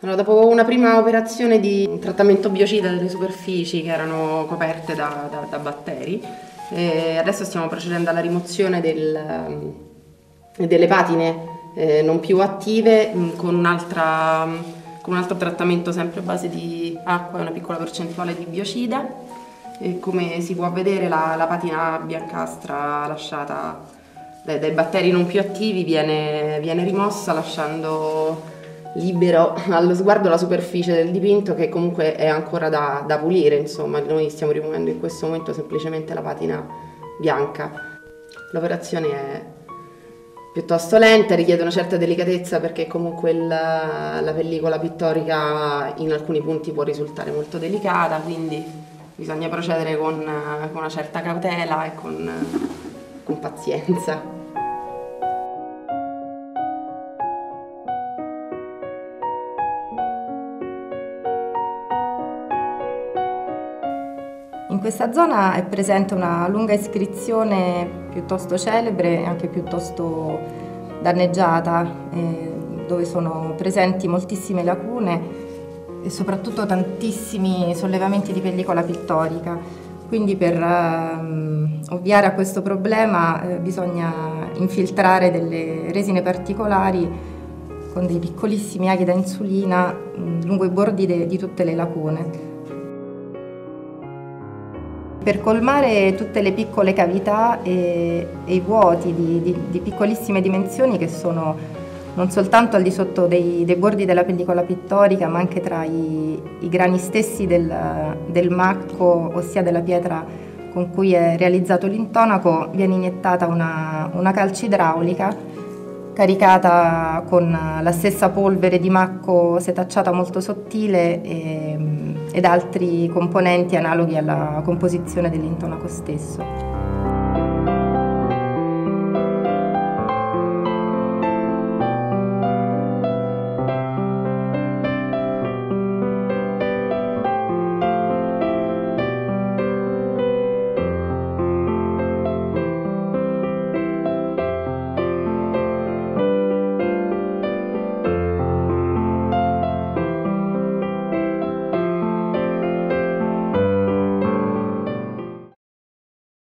Allora, dopo una prima operazione di trattamento biocida delle superfici che erano coperte da batteri, adesso stiamo procedendo alla rimozione delle patine non più attive con un altro trattamento sempre a base di acqua e una piccola percentuale di biocida. E come si può vedere la patina biancastra lasciata dai batteri non più attivi viene rimossa, lasciando libero allo sguardo la superficie del dipinto, che comunque è ancora da pulire. Insomma, noi stiamo rimuovendo in questo momento semplicemente la patina bianca. L'operazione è piuttosto lenta, richiede una certa delicatezza perché comunque la pellicola pittorica in alcuni punti può risultare molto delicata, quindi bisogna procedere con una certa cautela e con pazienza. In questa zona è presente una lunga iscrizione piuttosto celebre e anche piuttosto danneggiata, dove sono presenti moltissime lacune e soprattutto tantissimi sollevamenti di pellicola pittorica. Quindi per ovviare a questo problema bisogna infiltrare delle resine particolari con dei piccolissimi aghi da insulina lungo i bordi di tutte le lacune. Per colmare tutte le piccole cavità e i vuoti di piccolissime dimensioni che sono non soltanto al di sotto dei bordi della pellicola pittorica, ma anche tra i grani stessi del macco, ossia della pietra con cui è realizzato l'intonaco, viene iniettata una calce idraulica caricata con la stessa polvere di macco setacciata molto sottile ed altri componenti analoghi alla composizione dell'intonaco stesso.